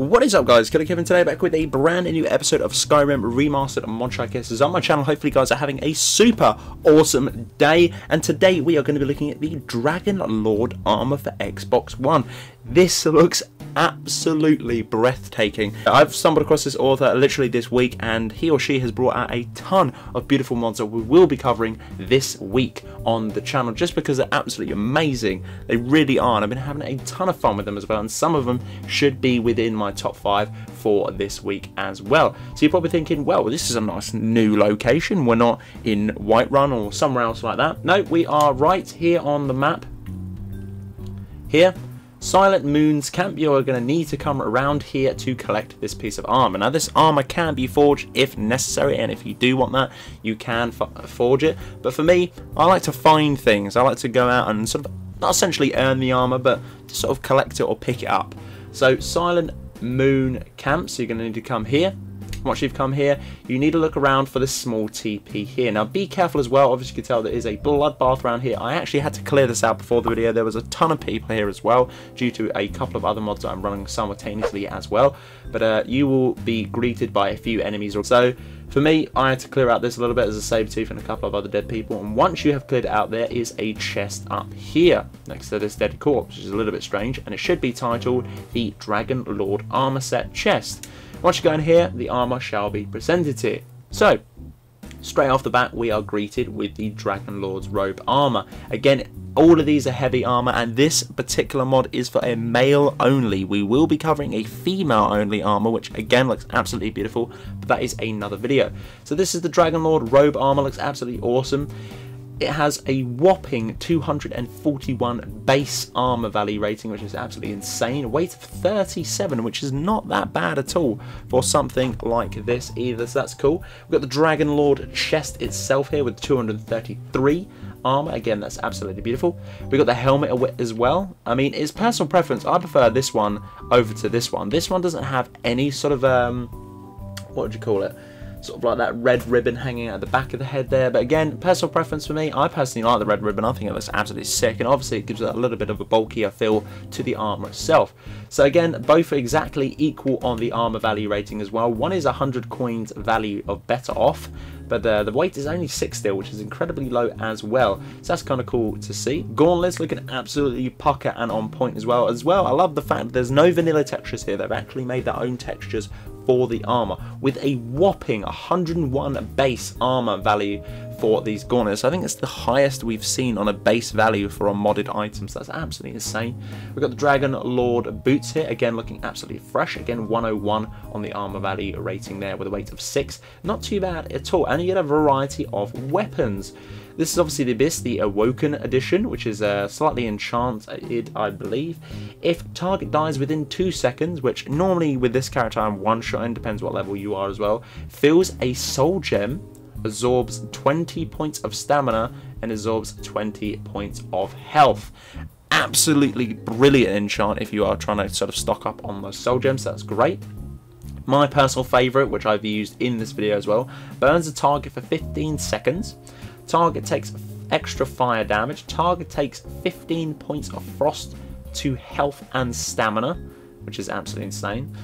What is up, guys? Killerkev, and today back with a brand new episode of Skyrim Remastered Monshire cases on my channel. Hopefully, guys are having a super awesome day, and today we are going to be looking at the Dragonlord armor for Xbox One. This looks absolutely breathtaking. I've stumbled across this author literally this week, and he or she has brought out a ton of beautiful mods that we will be covering this week on the channel, just because they're absolutely amazing. They really are, and I've been having a ton of fun with them as well, and some of them should be within my top 5 for this week as well. So you're probably thinking, well, this is a nice new location, we're not in Whiterun or somewhere else like that. No, we are right here on the map here, Silent Moon's camp. You are going to need to come around here to collect this piece of armor. Now, this armor can be forged if necessary, and if you do want that, you can forge it. But for me, I like to find things. I like to go out and sort of not essentially earn the armor, but to sort of collect it or pick it up. So, Silent Moon camp. So you're going to need to come here. Once you've come here, you need to look around for this small TP here. Now, be careful as well. Obviously, you can tell there is a bloodbath around here. I actually had to clear this out before the video. There was a ton of people here as well, due to a couple of other mods that I'm running simultaneously as well. But you will be greeted by a few enemies or so. For me, I had to clear out this a little bit. There's a saber-tooth and a couple of other dead people. And once you have cleared it out, there is a chest up here next to this dead corpse, which is a little bit strange. And it should be titled the Dragonlord Armor Set Chest. Once you go in here, the armor shall be presented to you. So, straight off the bat, we are greeted with the Dragonlord's robe armor. Again, all of these are heavy armor, and this particular mod is for a male only. We will be covering a female only armor, which again looks absolutely beautiful, but that is another video. So this is the Dragonlord robe armor, looks absolutely awesome. It has a whopping 241 base armor value rating, which is absolutely insane. A weight of 37, which is not that bad at all for something like this either, so that's cool. We've got the Dragonlord chest itself here with 233 armor. Again, that's absolutely beautiful. We've got the helmet as well. I mean, it's personal preference. I prefer this one over to this one. This one doesn't have any sort of, what would you call it? Sort of like that red ribbon hanging at the back of the head there. But again, personal preference for me. I personally like the red ribbon. I think it looks absolutely sick. And obviously it gives it a little bit of a bulkier feel to the armor itself. So again, both are exactly equal on the armor value rating as well. One is 100 coins value of better off, but the weight is only 6 still, which is incredibly low as well. So that's kind of cool to see. Gauntlets looking absolutely pucker and on point as well. I love the fact that there's no vanilla textures here. They've actually made their own textures for the armor, with a whopping 101 base armor value for these gauntlets. I think it's the highest we've seen on a base value for a modded item, so that's absolutely insane. We've got the Dragonlord boots here, again looking absolutely fresh. Again, 101 on the armor value rating there with a weight of 6. Not too bad at all, and you get a variety of weapons. This is obviously the Abyss, the Awoken edition, which is slightly enchanted, I believe. If target dies within 2 seconds, which normally with this character I'm one-shotting, depends what level you are as well, fills a soul gem, absorbs 20 points of stamina, and absorbs 20 points of health. Absolutely brilliant enchant if you are trying to sort of stock up on those soul gems, that's great. My personal favourite, which I've used in this video as well, burns a target for 15 seconds. Target takes extra fire damage. Target takes 15 points of frost to health and stamina, which is absolutely insane.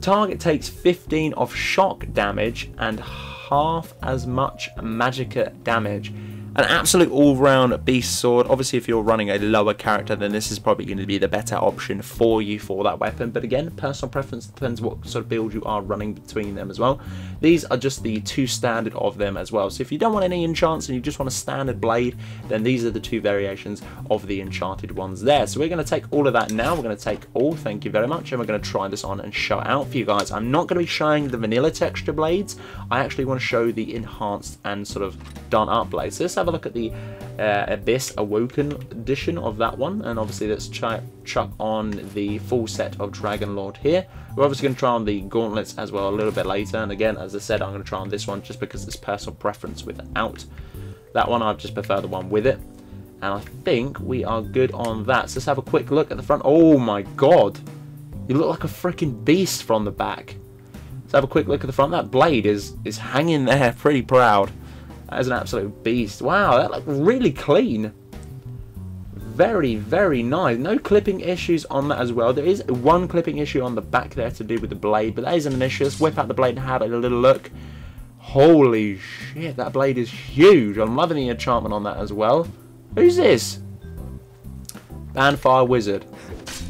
Target takes 15 of shock damage and half as much magicka damage. An absolute all-round beast sword. Obviously, if you're running a lower character, then this is probably going to be the better option for you for that weapon. But again, personal preference, depends what sort of build you are running between them as well. These are just the two standard of them as well. So if you don't want any enchants and you just want a standard blade, then these are the two variations of the enchanted ones there. So we're going to take all of that now. We're going to take all, thank you very much, and we're going to try this on and show it out for you guys. I'm not going to be showing the vanilla texture blades. I actually want to show the enhanced and sort of done up blades. So have a look at the Abyss Awoken edition of that one, and obviously let's chuck on the full set of Dragonlord here. We're obviously going to try on the gauntlets as well a little bit later, and again, as I said, I'm going to try on this one just because it's personal preference without that one. I just prefer the one with it, and I think we are good on that. So let's have a quick look at the front. Oh my god, you look like a freaking beast from the back. Let's have a quick look at the front. That blade is hanging there pretty proud. That is an absolute beast. Wow, that looked really clean. very, very nice. No clipping issues on that as well. There is one clipping issue on the back there to do with the blade, but that isn't an issue. Let's whip out the blade and have a little look. Holy shit, that blade is huge. I'm loving the enchantment on that as well. Who's this? Banfire Wizard.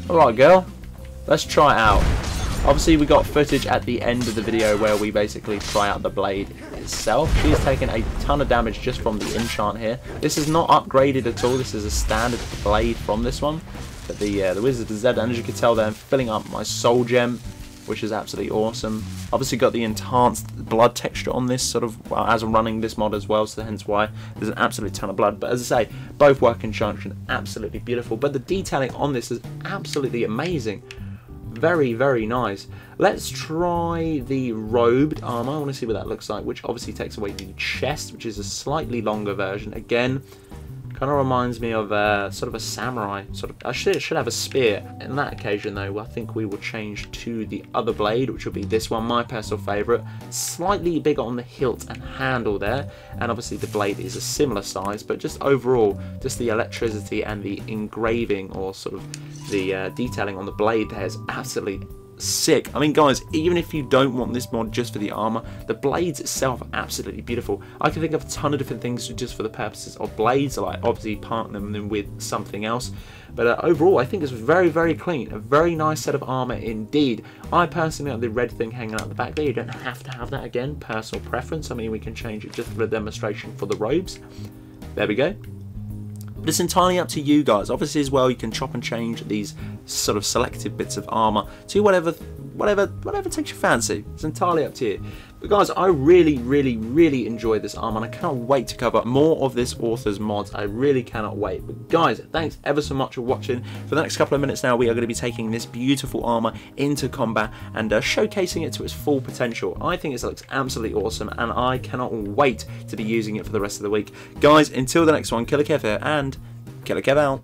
Alright, girl. Let's try it out. Obviously, we got footage at the end of the video where we basically try out the blade itself. She's taken a ton of damage just from the enchant here. This is not upgraded at all. This is a standard blade from this one. But the Wizard of Zed, and as you can tell there, I'm filling up my soul gem, which is absolutely awesome. Obviously got the enhanced blood texture on this sort of, well, as I'm running this mod as well, so hence why there's an absolute ton of blood. But as I say, both work in conjunction, absolutely beautiful. But the detailing on this is absolutely amazing. Very, very nice. Let's try the robed armor. I want to see what that looks like, which obviously takes away the chest, which is a slightly longer version. Again, kind of reminds me of sort of a samurai. Sort of, I should have a spear. In that occasion, though, I think we will change to the other blade, which will be this one, my personal favourite. Slightly bigger on the hilt and handle there, and obviously the blade is a similar size, but just overall, just the electricity and the engraving, or sort of the detailing on the blade there is absolutely sick. I mean, guys, even if you don't want this mod just for the armor, the blades itself are absolutely beautiful. I can think of a ton of different things just for the purposes of blades, like obviously partnering them with something else. But overall, I think it's very, very clean. A very nice set of armor indeed. I personally like the red thing hanging out the back there. You don't have to have that, again, personal preference. I mean, we can change it just for a demonstration for the robes. There we go. But it's entirely up to you guys. Obviously as well, you can chop and change these sort of selected bits of armor to whatever takes your fancy. It's entirely up to you. But guys, I really, really, really enjoy this armor, and I cannot wait to cover more of this author's mods. I really cannot wait. But guys, thanks ever so much for watching. For the next couple of minutes now, we are going to be taking this beautiful armor into combat and showcasing it to its full potential. I think it looks absolutely awesome, and I cannot wait to be using it for the rest of the week. Guys, until the next one, Killerkev here, and Killerkev out.